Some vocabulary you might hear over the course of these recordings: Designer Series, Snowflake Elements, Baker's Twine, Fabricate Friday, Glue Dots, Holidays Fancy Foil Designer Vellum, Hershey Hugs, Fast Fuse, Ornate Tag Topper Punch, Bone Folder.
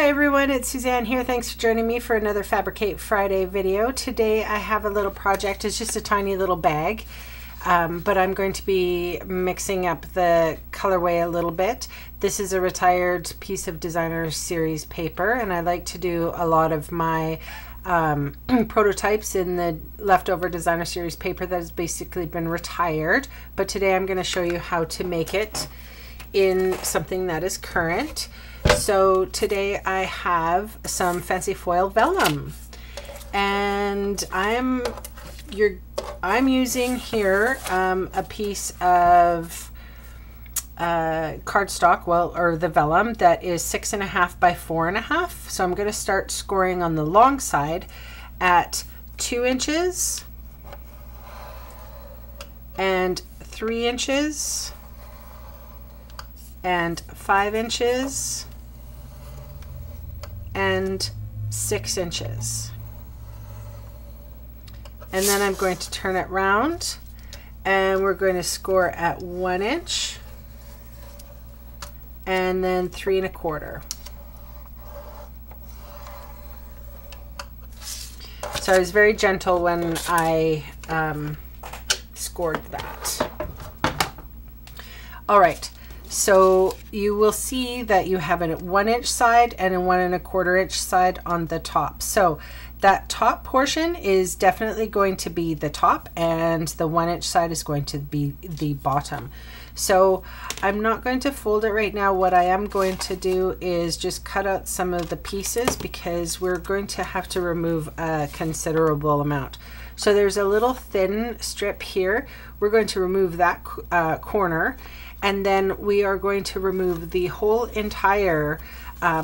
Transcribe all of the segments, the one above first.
Hi everyone, it's Suzanne here. Thanks for joining me for another Fabricate Friday video. Today I have a little project. It's just a tiny little bag, but I'm going to be mixing up the colorway a little bit. This is a retired piece of Designer Series paper, and I like to do a lot of my prototypes in the leftover Designer Series paper that has basically been retired. But today I'm going to show you how to make it in something that is current. So today I have some fancy foil vellum, and I'm using here a piece of cardstock, or the vellum that is 6.5 by 4.5. So I'm going to start scoring on the long side at 2 inches and 3 inches and 5 inches and 6 inches, and then I'm going to turn it round and we're going to score at 1 inch and then 3 1/4. So I was very gentle when I scored that. All right, so you will see that you have a 1 inch side and a 1 1/4 inch side on the top. So that top portion is definitely going to be the top, and the 1 inch side is going to be the bottom. So I'm not going to fold it right now. What I am going to do is just cut out some of the pieces, because we're going to have to remove a considerable amount. So there's a little thin strip here. We're going to remove that corner, and then we are going to remove the whole entire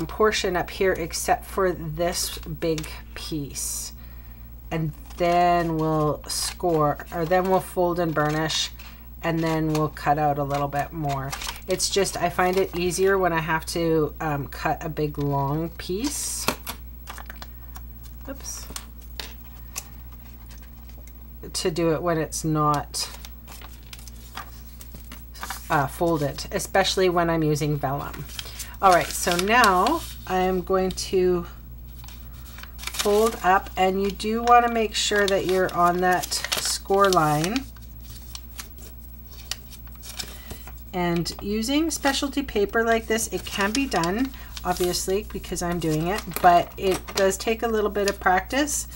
portion up here except for this big piece. And then we'll score, or then we'll fold and burnish, and then we'll cut out a little bit more. It's just, I find it easier when I have to cut a big long piece. Oops. To do it when it's not folded, especially when I'm using vellum. All right, so now I'm going to fold up, and you do want to make sure that you're on that score line. And using specialty paper like this, it can be done, obviously, because I'm doing it, but it does take a little bit of practice.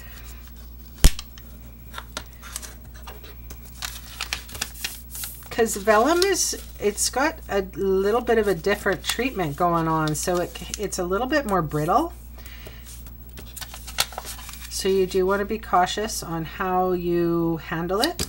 Because vellum it's got a little bit of a different treatment going on, so it's a little bit more brittle. So you do want to be cautious on how you handle it.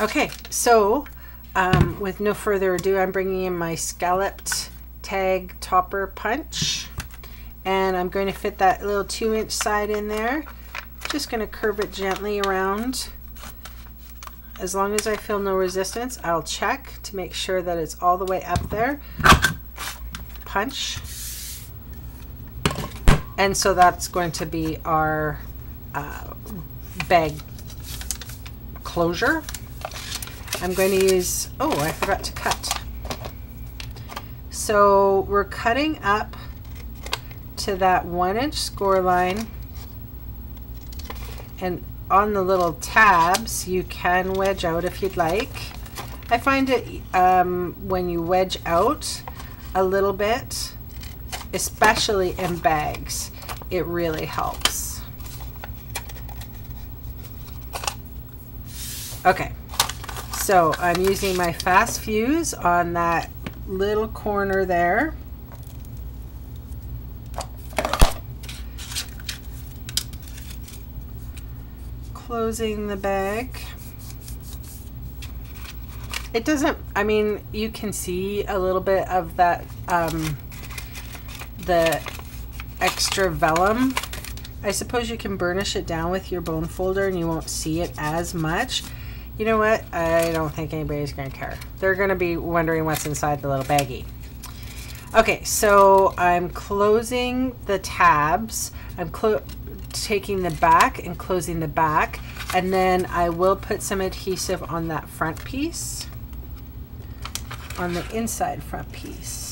Okay, so with no further ado, I'm bringing in my scalloped tag topper punch, and I'm going to fit that little 2 inch side in there. Just going to curve it gently around. As long as I feel no resistance, I'll check to make sure that it's all the way up there. Punch. And so that's going to be our bag closure. I'm going to use, oh, I forgot to cut. So we're cutting up to that 1 inch score line, and on the little tabs you can wedge out if you'd like. I find it when you wedge out a little bit, especially in bags, it really helps. Okay. So I'm using my Fast Fuse on that little corner there. Closing the bag. It doesn't, I mean, you can see a little bit of that, the extra vellum. I suppose you can burnish it down with your bone folder and you won't see it as much. You know what? I don't think anybody's going to care. They're going to be wondering what's inside the little baggie. Okay, so I'm closing the tabs. I'm taking the back and closing the back, and then I will put some adhesive on that front piece, on the inside front piece.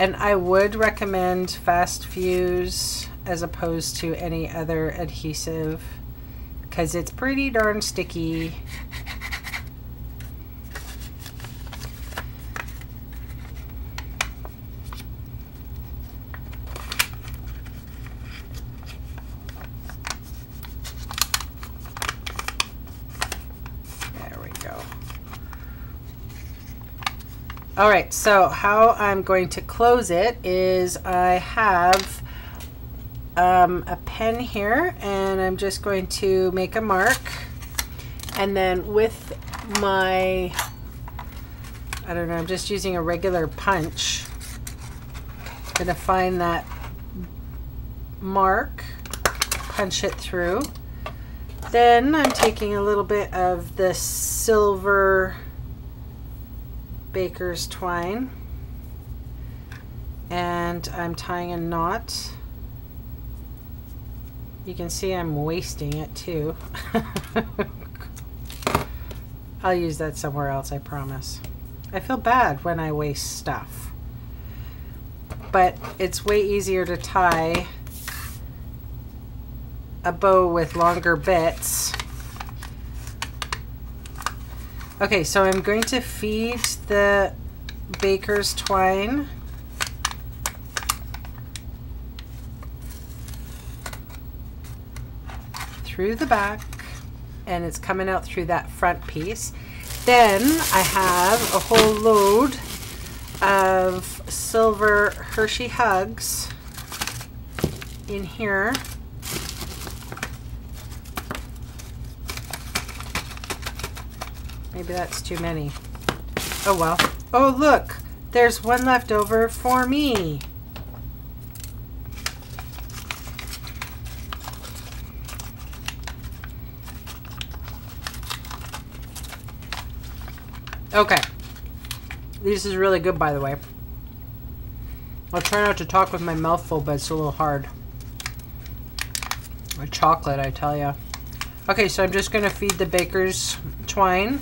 And I would recommend Fast Fuse as opposed to any other adhesive because it's pretty darn sticky. All right, so how I'm going to close it is I have a pen here, and I'm just going to make a mark. And then with my, I don't know, I'm just using a regular punch. I'm gonna find that mark, punch it through. Then I'm taking a little bit of the silver Baker's twine, and I'm tying a knot. You can see I'm wasting it too. I'll use that somewhere else, I promise. I feel bad when I waste stuff, but it's way easier to tie a bow with longer bits. Okay, so I'm going to feed the Baker's twine through the back, and it's coming out through that front piece. Then I have a whole load of silver Hershey Hugs in here. Maybe that's too many. Oh well. Oh look, there's one left over for me. Okay. This is really good, by the way. I'll try not to talk with my mouth full, but it's a little hard. With chocolate, I tell ya. Okay, so I'm just gonna feed the Baker's twine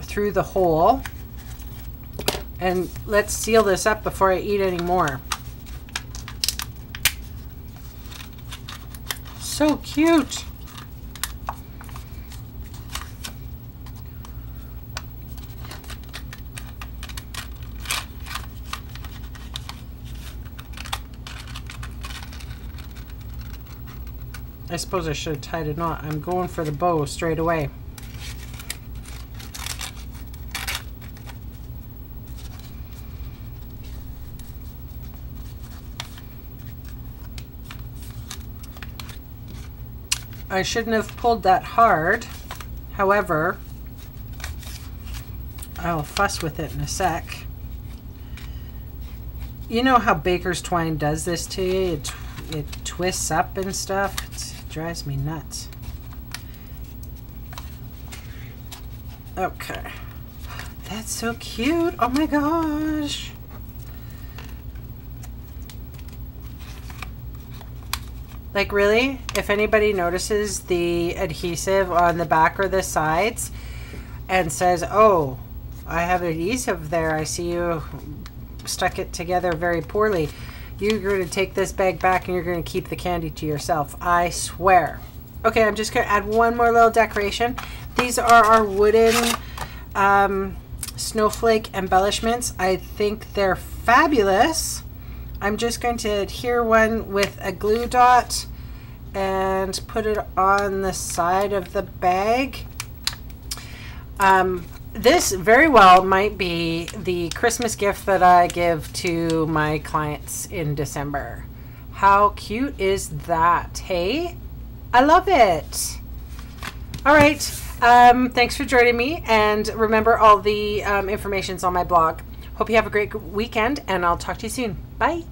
through the hole, and let's seal this up before I eat any more. So cute. I suppose I should have tied a knot. I'm going for the bow straight away. I shouldn't have pulled that hard. However, I'll fuss with it in a sec. You know how Baker's twine does this to you? It twists up and stuff. It drives me nuts. Okay. That's so cute. Oh my gosh. Like really, if anybody notices the adhesive on the back or the sides and says, oh, I have adhesive there, I see you stuck it together very poorly, you're going to take this bag back and you're going to keep the candy to yourself. I swear. Okay, I'm just going to add one more little decoration. These are our wooden snowflake embellishments. I think they're fabulous. I'm just going to adhere one with a glue dot and put it on the side of the bag. This very well might be the Christmas gift that I give to my clients in December. How cute is that, hey? I love it. All right, thanks for joining me, and remember all the information's on my blog. Hope you have a great weekend, and I'll talk to you soon. Bye.